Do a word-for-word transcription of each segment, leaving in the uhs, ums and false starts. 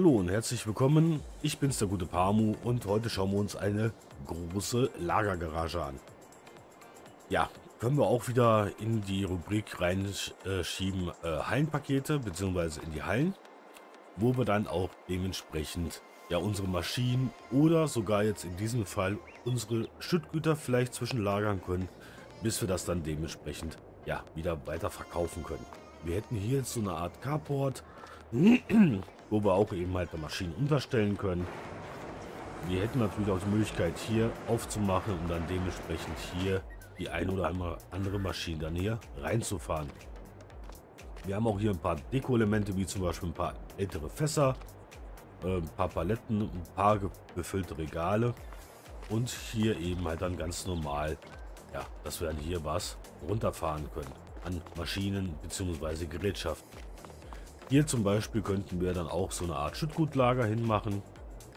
Hallo und herzlich willkommen, ich bin's der gute Pamu und heute schauen wir uns eine große Lagergarage an. Ja, können wir auch wieder in die Rubrik reinschieben äh, Hallenpakete bzw. in die Hallen, wo wir dann auch dementsprechend ja unsere Maschinen oder sogar jetzt in diesem Fall unsere Schüttgüter vielleicht zwischenlagern können, bis wir das dann dementsprechend ja wieder weiter verkaufen können. Wir hätten hier jetzt so eine Art Carport, wo wir auch eben halt Maschinen unterstellen können. Wir hätten natürlich auch die Möglichkeit hier aufzumachen und dann dementsprechend hier die ein oder andere Maschine dann hier reinzufahren. Wir haben auch hier ein paar Deko-Elemente, wie zum Beispiel ein paar ältere Fässer, ein paar Paletten, ein paar gefüllte Regale und hier eben halt dann ganz normal, ja, dass wir dann hier was runterfahren können an Maschinen bzw. Gerätschaften. Hier zum Beispiel könnten wir dann auch so eine Art Schüttgutlager hinmachen,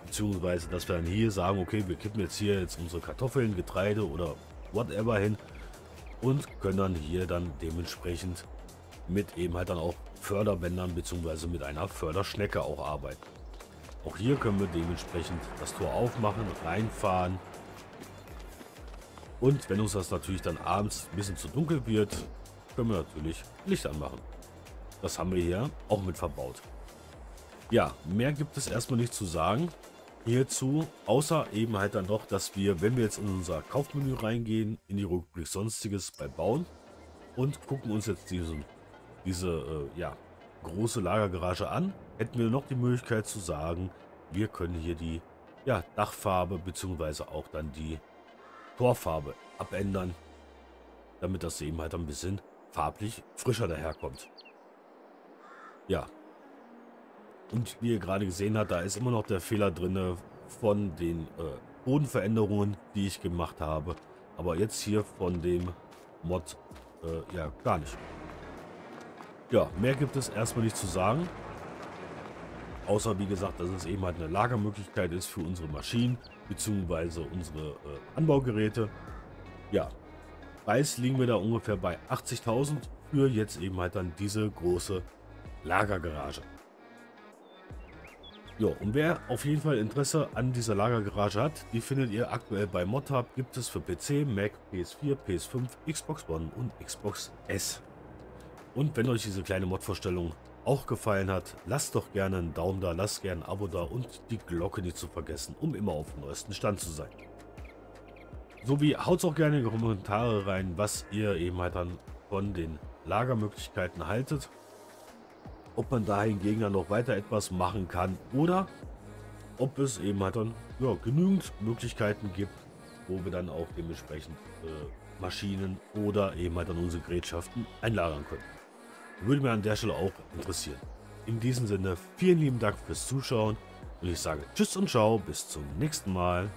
beziehungsweise dass wir dann hier sagen, okay, wir kippen jetzt hier jetzt unsere Kartoffeln, Getreide oder whatever hin und können dann hier dann dementsprechend mit eben halt dann auch Förderbändern beziehungsweise mit einer Förderschnecke auch arbeiten. Auch hier können wir dementsprechend das Tor aufmachen, reinfahren und wenn uns das natürlich dann abends ein bisschen zu dunkel wird, können wir natürlich Licht anmachen. Das haben wir hier auch mit verbaut. Ja, mehr gibt es erstmal nicht zu sagen hierzu, außer eben halt dann doch, dass wir, wenn wir jetzt in unser Kaufmenü reingehen, in die Rubrik Sonstiges bei Bauen und gucken uns jetzt diese, diese äh, ja, große Lagergarage an, hätten wir noch die Möglichkeit zu sagen, wir können hier die ja, Dachfarbe bzw. auch dann die Torfarbe abändern, damit das eben halt ein bisschen farblich frischer daherkommt. Ja, und wie ihr gerade gesehen habt, da ist immer noch der Fehler drin von den äh, Bodenveränderungen, die ich gemacht habe, aber jetzt hier von dem Mod äh, ja gar nicht. Ja, mehr gibt es erstmal nicht zu sagen, außer wie gesagt, dass es eben halt eine Lagermöglichkeit ist für unsere Maschinen bzw. unsere äh, Anbaugeräte. Ja, Preis liegen wir da ungefähr bei achtzigtausend für jetzt eben halt dann diese große Lagergarage. Jo, und wer auf jeden Fall Interesse an dieser Lagergarage hat, die findet ihr aktuell bei ModHub, gibt es für P C, Mac, P S vier, P S fünf, Xbox One und Xbox S. Und wenn euch diese kleine Mod-Vorstellung auch gefallen hat, lasst doch gerne einen Daumen da, lasst gerne ein Abo da und die Glocke nicht zu vergessen, um immer auf dem neuesten Stand zu sein. Sowie haut auch gerne in die Kommentare rein, was ihr eben halt dann von den Lagermöglichkeiten haltet. Ob man da hingegen dann noch weiter etwas machen kann oder ob es eben halt dann ja, genügend Möglichkeiten gibt, wo wir dann auch dementsprechend äh, Maschinen oder eben halt dann unsere Gerätschaften einlagern können. Würde mir an der Stelle auch interessieren. In diesem Sinne, vielen lieben Dank fürs Zuschauen und ich sage Tschüss und Ciao, bis zum nächsten Mal.